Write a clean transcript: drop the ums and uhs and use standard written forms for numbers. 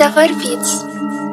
the forbids.